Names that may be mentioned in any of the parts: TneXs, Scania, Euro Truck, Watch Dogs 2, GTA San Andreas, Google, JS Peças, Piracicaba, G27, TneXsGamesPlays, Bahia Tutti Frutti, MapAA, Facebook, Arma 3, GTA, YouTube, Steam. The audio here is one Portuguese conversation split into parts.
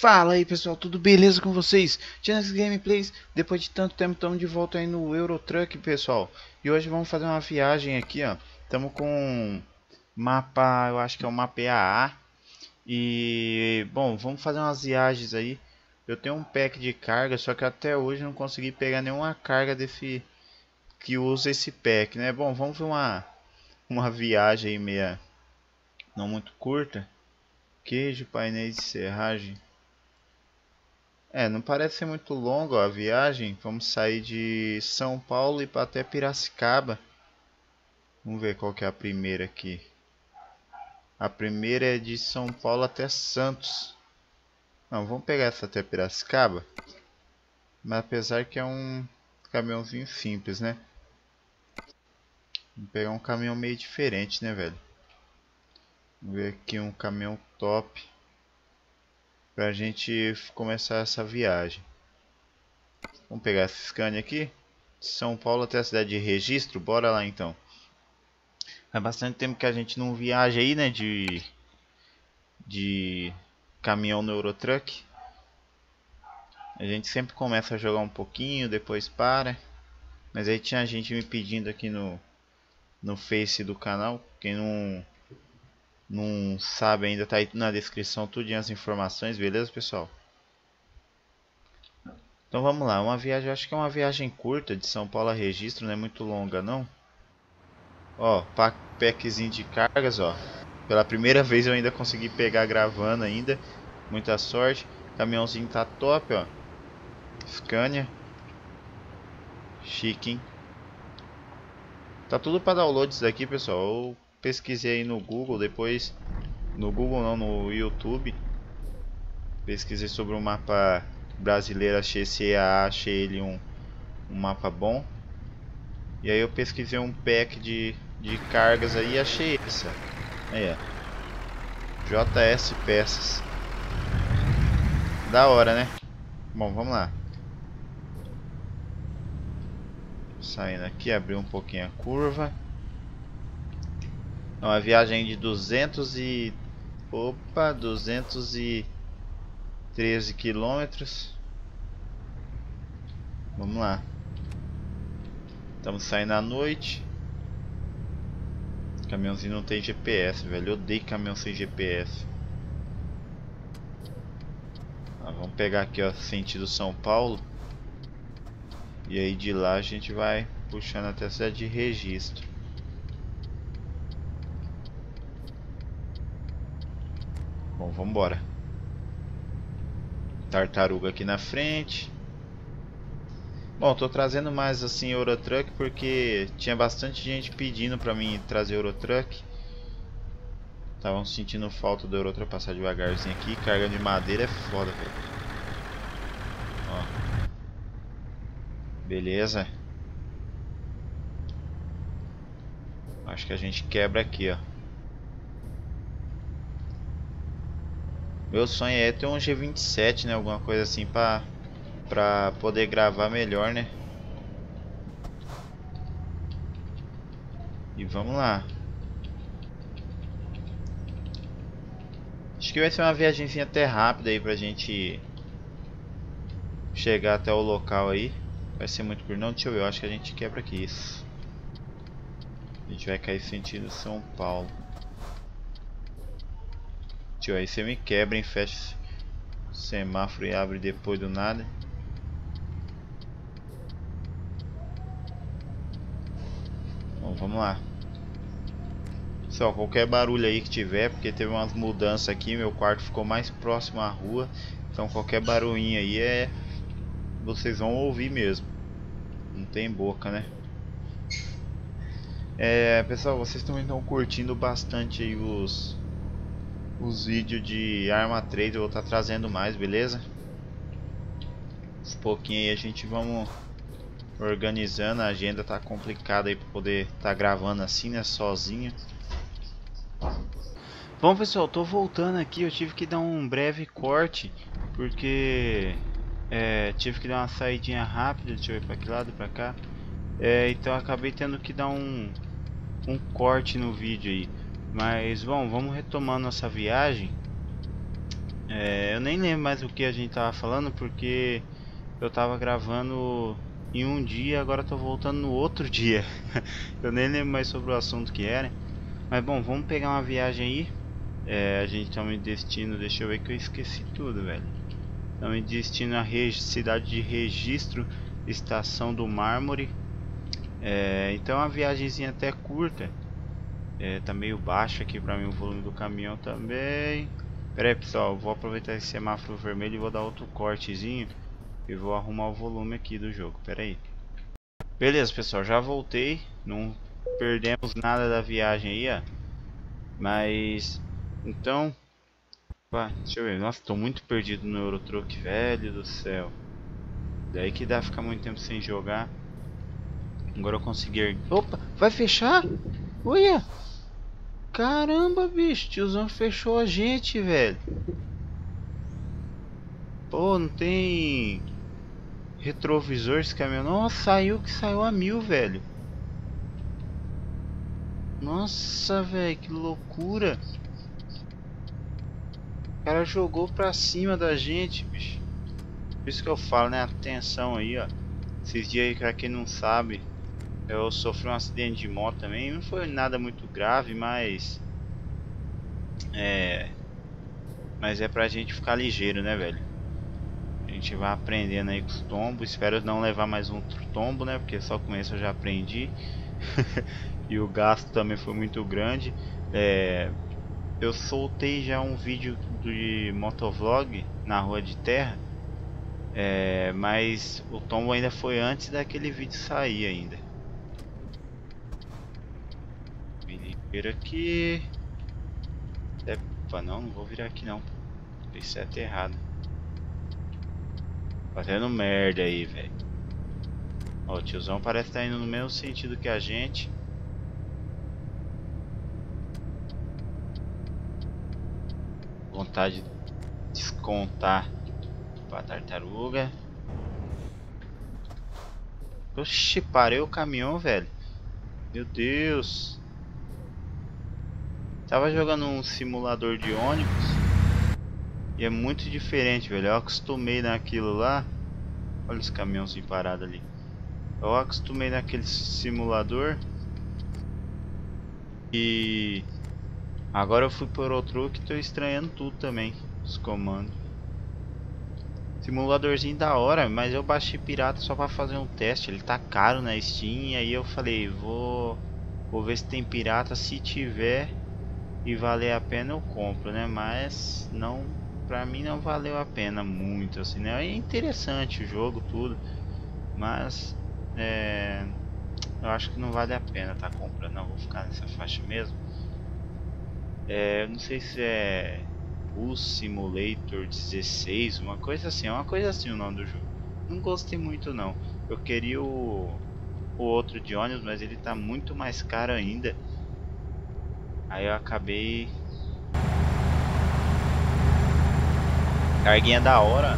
Fala aí pessoal, tudo beleza com vocês? TneXsGamesPlays, depois de tanto tempo estamos de volta aí no Euro Truck, pessoal. E hoje vamos fazer uma viagem aqui, ó. Estamos com mapa, eu acho que é o mapa EAA. E, bom, vamos fazer umas viagens aí. Eu tenho um pack de carga, só que até hoje não consegui pegar nenhuma carga desse que usa esse pack, né? Bom, vamos ver uma viagem aí meia não muito curta. Queijo, painéis de serragem. É, não parece ser muito longo, ó, a viagem. Vamos sair de São Paulo e para até Piracicaba. Vamos ver qual que é a primeira aqui. A primeira é de São Paulo até Santos. Não, vamos pegar essa até Piracicaba. Mas apesar que é um caminhãozinho simples, né? Vamos pegar um caminhão meio diferente, né, velho? Vamos ver aqui um caminhão top pra gente começar essa viagem. Vamos pegar essa Scania aqui, São Paulo até a cidade de Registro. Bora lá então. Há bastante tempo que a gente não viaja aí, né, de caminhão no Euro Truck. A gente sempre começa a jogar um pouquinho, depois para. Mas aí tinha gente me pedindo aqui no Face do canal. Quem não sabe ainda, tá aí na descrição tudinho as informações, beleza, pessoal? Então vamos lá, uma viagem, acho que é uma viagem curta de São Paulo a Registro, não é muito longa não. Ó, packzinho de cargas, ó. Pela primeira vez eu ainda consegui pegar gravando ainda. Muita sorte. Caminhãozinho tá top, ó. Scania. Chique, hein? Tá tudo para download isso daqui, pessoal. Eu pesquisei aí no Google, depois no Google não, no YouTube. Pesquisei sobre o mapa brasileiro, achei esse EAA, achei ele um mapa bom. E aí eu pesquisei um pack de cargas aí e achei essa aí, ó. JS Peças. Da hora, né? Bom, vamos lá. Saindo aqui, abriu um pouquinho a curva. Uma viagem de 213 quilômetros. Vamos lá. Estamos saindo à noite. Caminhãozinho não tem GPS, velho. Eu odeio caminhão sem GPS. Ah, vamos pegar aqui, ó, sentido São Paulo. E aí de lá a gente vai puxando até a cidade de Registro. Bom, vamos embora. Tartaruga aqui na frente. Bom, tô trazendo mais assim Euro Truck porque tinha bastante gente pedindo pra mim trazer Euro Truck. Estavam sentindo falta do Euro Truck. Passar devagarzinho aqui. Carga de madeira é foda, cara. Ó. Beleza. Acho que a gente quebra aqui, ó. Meu sonho é ter um G27, né? Alguma coisa assim pra poder gravar melhor, né? E vamos lá. Acho que vai ser uma viagemzinha até rápida aí pra gente chegar até o local aí. Vai ser muito curto. Não, deixa eu ver. Eu acho que a gente quebra aqui isso. A gente vai cair sentido São Paulo. Tio, aí você me quebra, hein? Fecha o semáforo e abre depois do nada. Bom, vamos lá. Pessoal, qualquer barulho aí que tiver, porque teve umas mudanças aqui, meu quarto ficou mais próximo à rua. Então qualquer barulhinho aí é... vocês vão ouvir mesmo. Não tem boca, né? É, pessoal, vocês também estão curtindo bastante aí os vídeos de Arma 3, eu vou estar trazendo mais, beleza? Uns pouquinho aí a gente vamos organizando, a agenda tá complicada aí para poder estar gravando assim, né, sozinho. Bom, pessoal, tô voltando aqui, eu tive que dar um breve corte porque tive que dar uma saidinha rápida, deixa eu ir para que lado, para cá. Então acabei tendo que dar um corte no vídeo aí. Mas, bom, vamos retomar nossa viagem. Eu nem lembro mais o que a gente tava falando, porque eu tava gravando em um dia, agora tô voltando no outro dia. Eu nem lembro mais sobre o assunto que era. Mas bom, vamos pegar uma viagem aí. A gente tá em destino, deixa eu ver que eu esqueci tudo, velho. Estamos em destino à cidade de Registro, Estação do Mármore. Então a viagemzinha até curta. Tá meio baixo aqui pra mim o volume do caminhão também. Pera aí, pessoal, vou aproveitar esse semáforo vermelho e vou dar outro cortezinho e vou arrumar o volume aqui do jogo. Pera aí. Beleza, pessoal, já voltei. Não perdemos nada da viagem aí, ó. Mas então, opa, deixa eu ver. Nossa, tô muito perdido no Euro Truck, velho do céu. Daí que dá ficar muito tempo sem jogar. Agora eu consegui. Opa, vai fechar? Olha! Caramba, bicho, tiozão fechou a gente, velho. Pô, não tem retrovisor esse caminhão. Nossa, saiu que saiu a mil, velho. Nossa, velho, que loucura. O cara jogou pra cima da gente, bicho. Por isso que eu falo, né? Atenção aí, ó. Esses dias aí, pra quem não sabe, eu sofri um acidente de moto também. Não foi nada muito grave, mas é pra gente ficar ligeiro, né, velho? A gente vai aprendendo aí com os tombos. Espero não levar mais um tombo, né? Porque só com esse eu já aprendi. E o gasto também foi muito grande. Eu soltei já um vídeo de motovlog na rua de terra, mas o tombo ainda foi antes daquele vídeo sair ainda. Me limpar aqui. Opa, não vou virar aqui não. Fiz certo errado. Fazendo merda aí, velho. Ó, o tiozão parece estar indo no mesmo sentido que a gente. Vontade de descontar pra tartaruga. Oxi, parei o caminhão, velho. Meu Deus. Tava jogando um simulador de ônibus e é muito diferente, velho. Eu acostumei naquilo lá. Olha os caminhões em parada ali. Eu acostumei naquele simulador e agora eu fui por outro que tô estranhando tudo também. Os comandos. Simuladorzinho da hora, mas eu baixei pirata só pra fazer um teste. Ele tá caro na Steam. E aí eu falei, vou ver se tem pirata. Se tiver e valer a pena eu compro, né? Mas não, pra mim não valeu a pena muito assim, né? É interessante o jogo, tudo. Mas eu acho que não vale a pena tá comprando. Não, vou ficar nessa faixa mesmo. Eu não sei se é o Simulator 16, uma coisa assim, o nome do jogo. Não gostei muito não. Eu queria o outro de ônibus, mas ele tá muito mais caro ainda. Aí eu acabei. Carguinha da hora.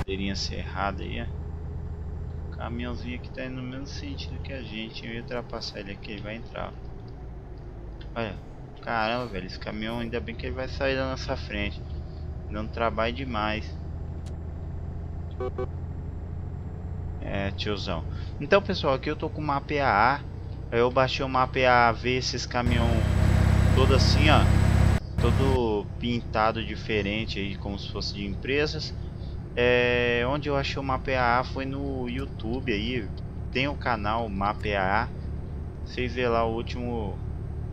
Bandeirinha cerrada aí. O caminhãozinho aqui tá indo no mesmo sentido que a gente. Eu ia ultrapassar ele aqui, ele vai entrar. Olha, caramba, velho, esse caminhão ainda bem que ele vai sair da nossa frente. Dando trabalho demais. Tiozão. Então, pessoal, aqui eu tô com uma PAA. Eu baixei uma PAV, esses caminhão todo assim, ó. Todo pintado diferente aí, como se fosse de empresas. Onde eu achei o MapAA foi no YouTube aí. Tem o canal MapAA. Vocês vê lá o último.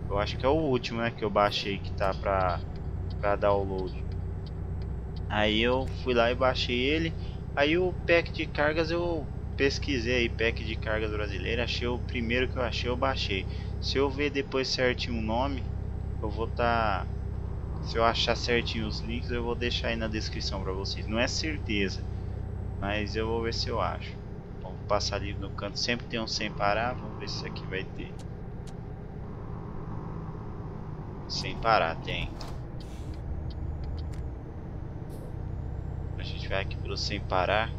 Eu acho que é o último, né, que eu baixei, que tá pra download. Aí eu fui lá e baixei ele. Aí o pack de cargas eu pesquisei aí, pack de cargas brasileira. Achei o primeiro que eu achei, eu baixei. Se eu ver depois certinho o nome, eu vou tá... Se eu achar certinho os links, eu vou deixar aí na descrição pra vocês. Não é certeza, mas eu vou ver se eu acho. Vamos passar ali no canto, sempre tem um sem parar. Vamos ver se isso aqui vai ter. Sem parar, tem. A gente vai aqui pelo sem parar.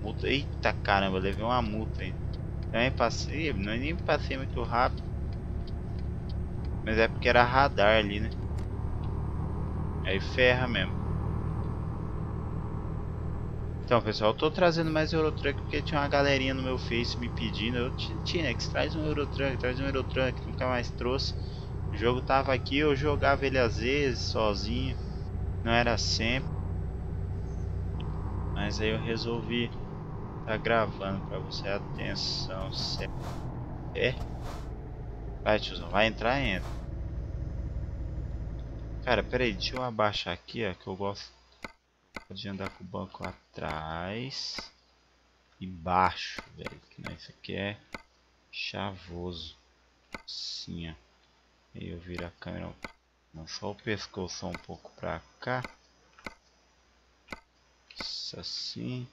Multa. Eita caramba, levei uma multa ainda. Também passei, nem passei muito rápido. Mas é porque era radar ali, né? Aí ferra mesmo. Então pessoal, eu tô trazendo mais Euro Truck porque tinha uma galerinha no meu Face me pedindo: eu, TneX, traz um Euro Truck, traz um Euro Truck. Nunca mais trouxe. O jogo tava aqui, eu jogava ele às vezes sozinho, não era sempre. Mas aí eu resolvi tá gravando pra você. Atenção, certo? É? Vai, tiozão, vai entrar, entra. Cara, peraí, deixa eu abaixar aqui, ó, que eu gosto de andar com o banco atrás e baixo, velho. Que não, isso aqui é chavoso. Assim, ó. Aí eu viro a câmera, não, só o pescoço um pouco pra cá. Isso assim.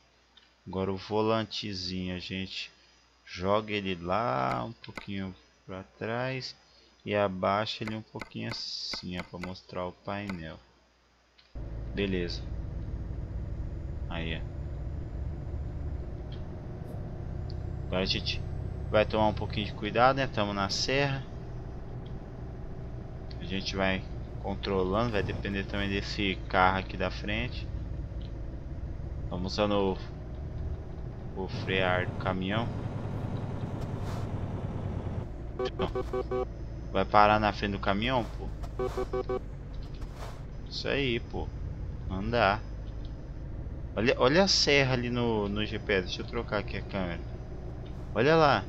Agora o volantezinho, a gente joga ele lá um pouquinho para trás e abaixa ele um pouquinho assim, para mostrar o painel. Beleza. Aí, ó. Agora a gente vai tomar um pouquinho de cuidado, né? Estamos na serra. A gente vai controlando, vai depender também desse carro aqui da frente. Vamos usando o frear do caminhão. Vai parar na frente do caminhão, pô. Isso aí, pô. Andar. Olha, olha a serra ali no GPS. Deixa eu trocar aqui a câmera. Olha lá.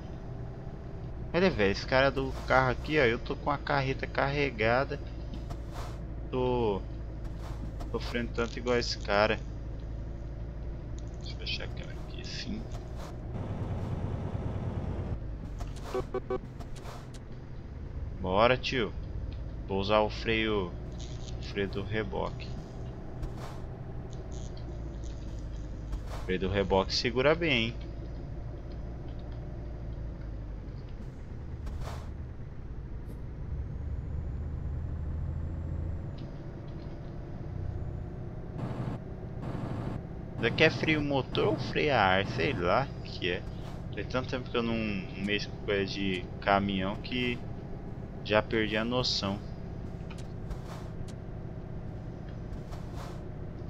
Olha, velho, esse cara do carro aqui, ó. Eu tô com a carreta carregada. Tô sofrendo tanto igual esse cara. Deixa eu fechar a câmera aqui, sim. Bora, tio. Vou usar o freio do reboque. O freio do reboque segura bem, hein? Daqui é freio motor ou freio a ar, sei lá o que é. Tem tanto tempo que eu não mexo com coisa de caminhão que já perdi a noção.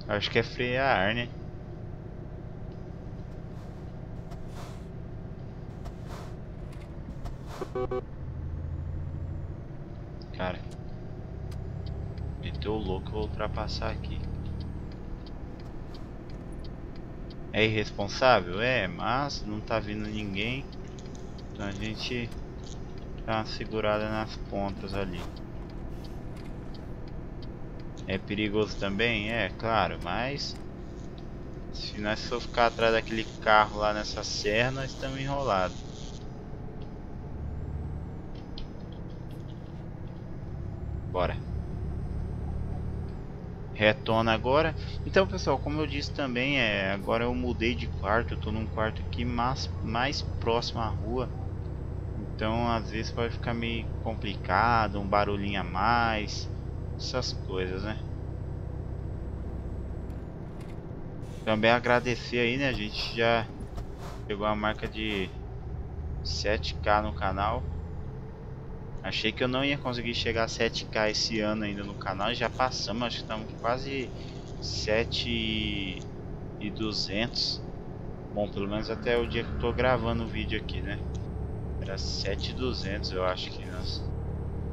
Acho que é freio a ar, né? Cara, meteu o louco, vou ultrapassar aqui. É irresponsável? É, mas não tá vindo ninguém. Então a gente dá uma segurada nas pontas ali. É perigoso também? É, claro, mas se nós for ficar atrás daquele carro lá nessa serra, nós estamos enrolados. Bora. Retona agora. Então pessoal, como eu disse também, agora eu mudei de quarto. Eu tô num quarto aqui mais próximo à rua. Então às vezes pode ficar meio complicado, um barulhinho a mais, essas coisas, né? Também agradecer aí, né? A gente já pegou a marca de 7K no canal. Achei que eu não ia conseguir chegar a 7K esse ano ainda no canal e já passamos, acho que estamos quase 7.200. Bom, pelo menos até o dia que eu tô gravando o vídeo aqui, né? Era 7.200, eu acho que nós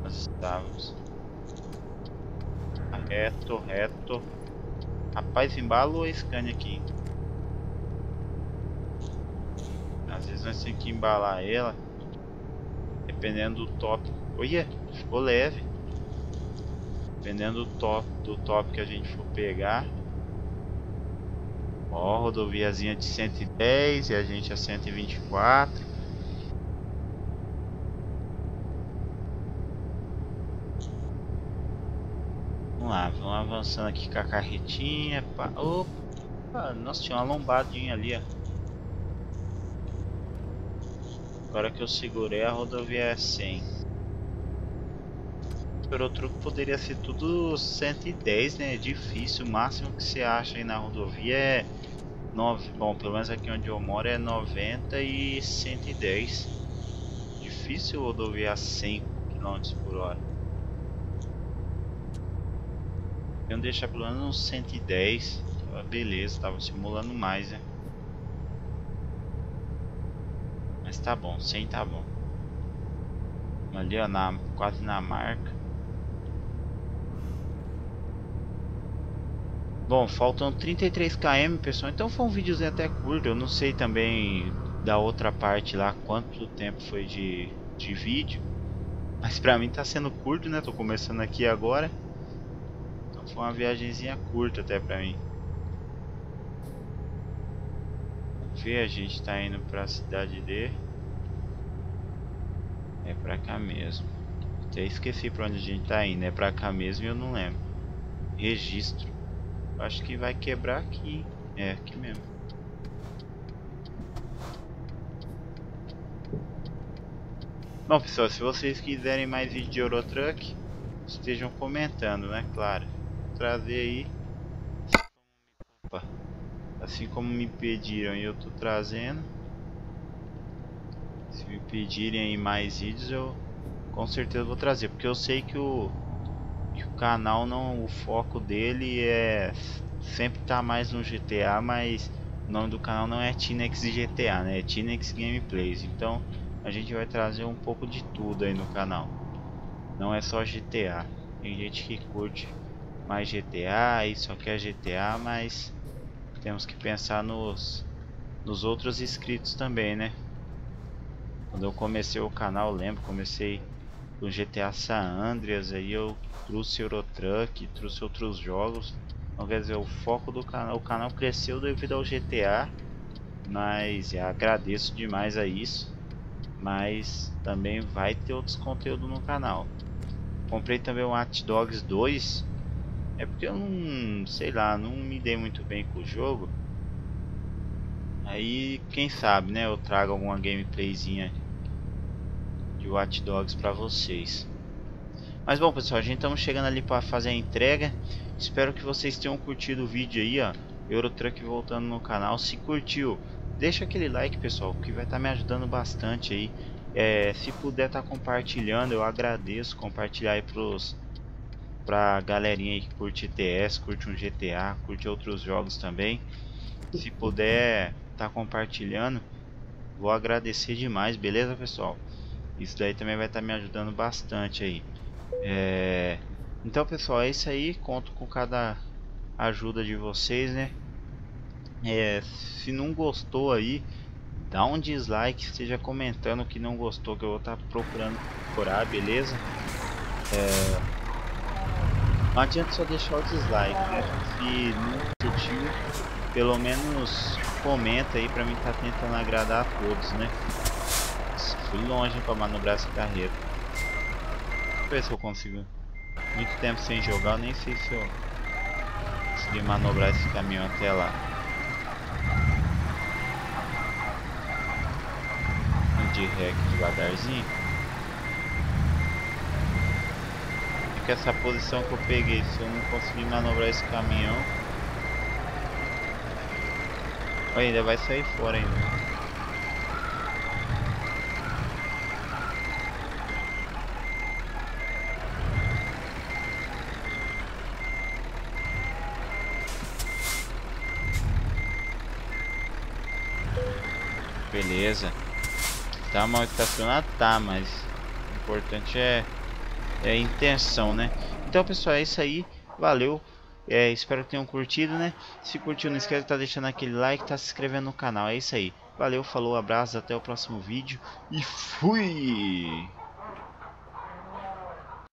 estávamos. Reto, reto. Rapaz, embalo a Scania aqui. Às vezes nós temos que embalar ela. Dependendo do tópico. Olha, ficou leve. Dependendo do tópico que a gente for pegar. Ó, rodoviazinha de 110 e a gente a 124. Vamos lá, vamos avançando aqui com a carretinha. Opa, nossa, tinha uma lombadinha ali, ó. Agora que eu segurei, a rodovia é 100. Pelo truque poderia ser tudo 110, né? É difícil. O máximo que você acha aí na rodovia é 9. Bom, pelo menos aqui onde eu moro é 90 e 110. Difícil rodoviar 100 km por hora. Eu deixar pelo menos uns 110. Beleza, tava simulando mais, né? Mas tá bom, 100 tá bom. Ali ó, quase na marca. Bom, faltam 33 km, pessoal. Então foi um videozinho até curto. Eu não sei também da outra parte lá quanto tempo foi de vídeo, mas pra mim tá sendo curto, né? Tô começando aqui agora. Então foi uma viagenzinha curta até pra mim. Vamos ver, a gente tá indo pra cidade de... É pra cá mesmo. Até esqueci pra onde a gente tá indo. É pra cá mesmo e eu não lembro. Registro. Acho que vai quebrar aqui. É, aqui mesmo. Bom, pessoal, se vocês quiserem mais vídeo de Euro Truck, estejam comentando, né? Claro. Vou trazer aí. Opa. Assim como me pediram e eu tô trazendo. Se me pedirem aí mais vídeos, eu com certeza vou trazer. Porque eu sei que o canal, não, o foco dele é sempre tá mais no GTA, mas o nome do canal não é TneXsGTA, né? É TneXsGamesPlays. Então a gente vai trazer um pouco de tudo aí no canal. Não é só GTA. Tem gente que curte mais GTA e só quer GTA, mas temos que pensar nos outros inscritos também, né? Quando eu comecei o canal, eu lembro, comecei do GTA San Andreas, aí eu trouxe Euro Truck, trouxe outros jogos. Então, quer dizer, o foco do canal, o canal cresceu devido ao GTA, mas eu agradeço demais a isso. Mas também vai ter outros conteúdos no canal. Comprei também o Watch Dogs 2. É porque eu não, sei lá, não me dei muito bem com o jogo. Aí quem sabe, né, eu trago alguma gameplayzinha de Watch Dogs pra vocês. Mas bom, pessoal, a gente estamos chegando ali pra fazer a entrega. Espero que vocês tenham curtido o vídeo aí, ó. Euro Truck voltando no canal. Se curtiu, deixa aquele like, pessoal, que vai estar me ajudando bastante aí. Se puder estar compartilhando, eu agradeço. Compartilhar aí pra galerinha aí que curte TS, curte um GTA, curte outros jogos também. Se puder estar compartilhando, vou agradecer demais, beleza, pessoal? Isso daí também vai estar me ajudando bastante aí. Então, pessoal, é isso aí. Conto com cada ajuda de vocês, né? Se não gostou aí, dá um dislike, esteja comentando que não gostou, que eu vou estar procurando procurar, beleza? Não adianta só deixar o dislike, né? Se não curtiu, pelo menos comenta aí pra mim estar tentando agradar a todos, né? Fui longe pra manobrar essa carreta. Vamos ver se eu consigo. Muito tempo sem jogar, eu nem sei se eu consegui manobrar esse caminhão até lá. De rec devagarzinho. E com essa posição que eu peguei, se eu não conseguir manobrar esse caminhão, olha, ainda vai sair fora ainda. Beleza. Tá mal estacionado? Tá, mas o importante é a intenção, né? Então, pessoal, é isso aí. Valeu. Espero que tenham curtido, né? Se curtiu, não esquece de estar deixando aquele like, tá se inscrevendo no canal. É isso aí. Valeu, falou, abraço, até o próximo vídeo. E fui!